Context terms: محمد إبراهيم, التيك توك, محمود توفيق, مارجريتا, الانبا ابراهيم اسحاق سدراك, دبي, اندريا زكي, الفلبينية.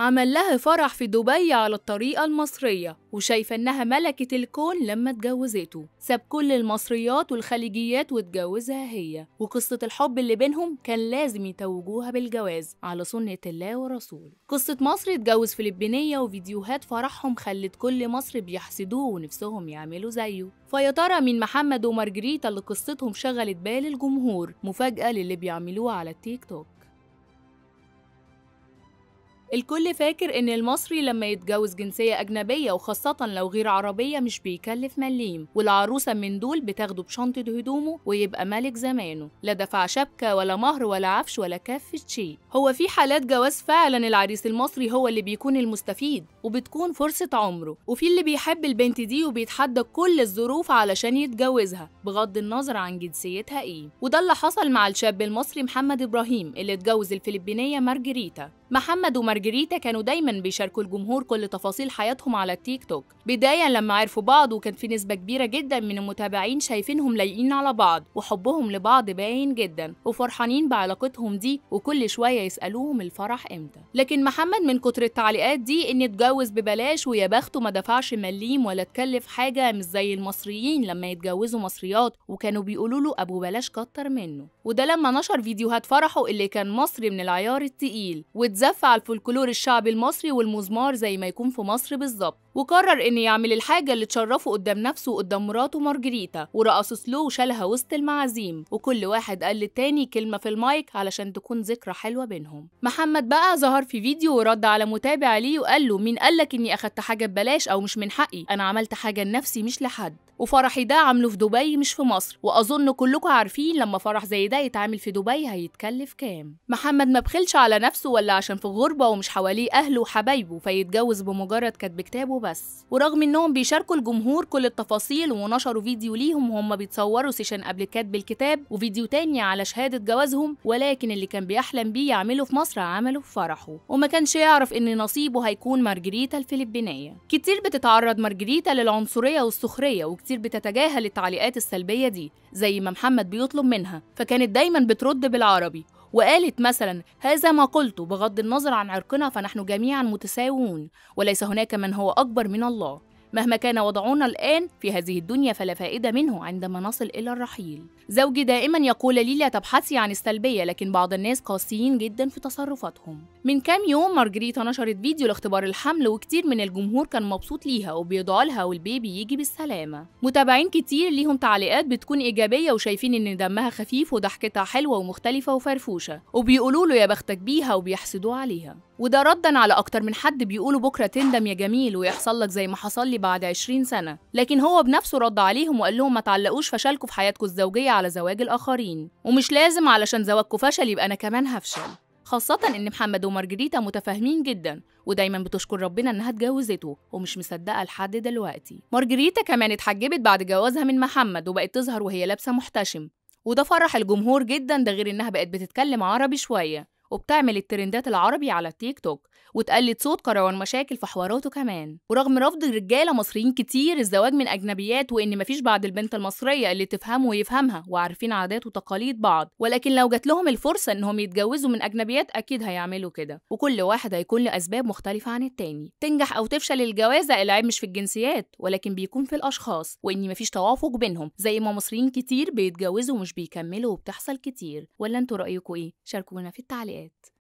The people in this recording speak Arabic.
عمل لها فرح في دبي على الطريقة المصرية، وشايفة إنها ملكة الكون لما اتجوزته، ساب كل المصريات والخليجيات واتجوزها هي، وقصة الحب اللي بينهم كان لازم يتوجوها بالجواز على سنة الله ورسوله. قصة مصر اتجوز فلبينية، وفيديوهات فرحهم خلت كل مصر بيحسدوه ونفسهم يعملوا زيه. فيا ترى من محمد ومارجريتا اللي قصتهم شغلت بال الجمهور؟ مفاجأة للي بيعملوه على التيك توك. الكل فاكر إن المصري لما يتجوز جنسية أجنبية وخاصة لو غير عربية مش بيكلف مليم، والعروسة من دول بتاخده بشنطة هدومه ويبقى ملك زمانه، لا دفع شبكة ولا مهر ولا عفش ولا كافة شيء. هو في حالات جواز فعلا العريس المصري هو اللي بيكون المستفيد وبتكون فرصة عمره، وفي اللي بيحب البنت دي وبيتحدى كل الظروف علشان يتجوزها بغض النظر عن جنسيتها إيه، وده اللي حصل مع الشاب المصري محمد إبراهيم اللي اتجوز الفلبينية مارجريتا. محمد ومارجريتا كانوا دايماً بيشاركوا الجمهور كل تفاصيل حياتهم على التيك توك، بداية لما عرفوا بعض وكان في نسبة كبيرة جداً من المتابعين شايفينهم لايقين على بعض وحبهم لبعض باين جداً وفرحانين بعلاقتهم دي، وكل شوية يسألوهم الفرح إمتى. لكن محمد من كتر التعليقات دي إن اتجوز ببلاش ويا بخته ما دفعش مليم ولا اتكلف حاجة، مش زي المصريين لما يتجوزوا مصريات وكانوا بيقولوا له أبو بلاش كتر منه، وده لما نشر فيديوهات فرحه اللي كان مصري من العيار التقيل زف على الفولكلور الشعبي المصري والمزمار زي ما يكون في مصر بالظبط، وقرر إن يعمل الحاجة اللي تشرفه قدام نفسه وقدام مراته مارجريتا، ورقص سلو وشالها وسط المعازيم، وكل واحد قال للتاني كلمة في المايك علشان تكون ذكرى حلوة بينهم. محمد بقى ظهر في فيديو ورد على متابع ليه وقال له مين قالك إني أخدت حاجة ببلاش أو مش من حقي، أنا عملت حاجة لنفسي مش لحد، وفرحي ده عامله في دبي مش في مصر، واظن كلكم عارفين لما فرح زي ده يتعمل في دبي هيتكلف كام. محمد ما بخلش على نفسه ولا عشان في غربه ومش حواليه اهله وحبايبه فيتجوز بمجرد كاتب كتابه بس، ورغم انهم بيشاركوا الجمهور كل التفاصيل ونشروا فيديو ليهم وهم بيتصوروا سيشن قبل كاتب الكتاب وفيديو تاني على شهاده جوازهم، ولكن اللي كان بيحلم بيه يعمله في مصر عمله في فرحه، وما كانش يعرف ان نصيبه هيكون مارجريتا الفلبينيه. كتير بتتعرض مارجريتا للعنصريه والسخريه، بتتجاهل التعليقات السلبية دي زي ما محمد بيطلب منها، فكانت دايما بترد بالعربي وقالت مثلا هذا ما قلته بغض النظر عن عرقنا فنحن جميعا متساوون وليس هناك من هو أكبر من الله، مهما كان وضعنا الآن في هذه الدنيا فلا فائدة منه عندما نصل إلى الرحيل. زوجي دائما يقول لي لا تبحثي عن السلبية، لكن بعض الناس قاسيين جدا في تصرفاتهم. من كام يوم مارجريتا نشرت فيديو لاختبار الحمل وكتير من الجمهور كان مبسوط ليها وبيدعوا لها والبيبي يجي بالسلامة. متابعين كتير ليهم تعليقات بتكون إيجابية وشايفين إن دمها خفيف وضحكتها حلوة ومختلفة وفرفوشة، وبيقولوا له يا بختك بيها وبيحسدوا عليها، وده ردا على أكتر من حد بيقولوا بكرة تندم يا جميل ويحصل لك زي ما حصل لي بعد 20 سنة، لكن هو بنفسه رد عليهم وقال لهم ما تعلقوش فشلكوا في حياتكم الزوجية على زواج الآخرين، ومش لازم علشان زواجكم فشل يبقى أنا كمان هفشل. خاصة إن محمد ومارجريتا متفاهمين جدا ودايما بتشكر ربنا إنها اتجوزته ومش مصدقة لحد دلوقتي. مارجريتا كمان اتحجبت بعد جوازها من محمد وبقت تظهر وهي لابسة محتشم، وده فرح الجمهور جدا، ده غير إنها بقت بتتكلم عربي شوية وبتعمل الترندات العربي على التيك توك وتقلد صوت كروان مشاكل في حواراته كمان. ورغم رفض رجاله مصريين كتير الزواج من اجنبيات وان مفيش بعد البنت المصريه اللي تفهمه ويفهمها وعارفين عادات وتقاليد بعض، ولكن لو جات لهم الفرصه انهم يتجوزوا من اجنبيات اكيد هيعملوا كده، وكل واحد هيكون له اسباب مختلفه عن التاني. تنجح او تفشل الجوازه العيب مش في الجنسيات ولكن بيكون في الاشخاص وان مفيش توافق بينهم، زي ما مصريين كتير بيتجوزوا ومش بيكملوا وبتحصل كتير. ولا انتوا رايكم ايه؟ شاركونا في التعليقات.